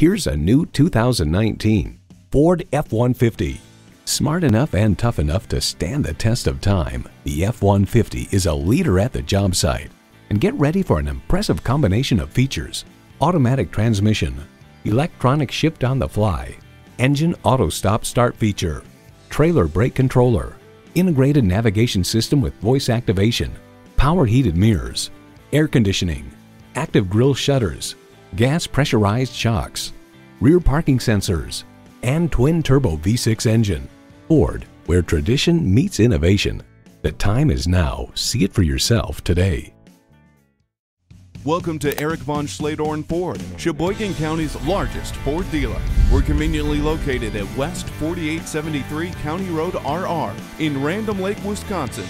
Here's a new 2019 Ford F-150. Smart enough and tough enough to stand the test of time, the F-150 is a leader at the job site. And get ready for an impressive combination of features: automatic transmission, electronic shift on the fly, engine auto stop start feature, trailer brake controller, integrated navigation system with voice activation, power heated mirrors, air conditioning, active grille shutters, gas pressurized shocks, rear parking sensors, and twin turbo V6 engine. Ford, where tradition meets innovation. The time is now. See it for yourself today. Welcome to Eric von Schledorn Ford, Sheboygan County's largest Ford dealer. We're conveniently located at West 4873 County Road RR in Random Lake, Wisconsin.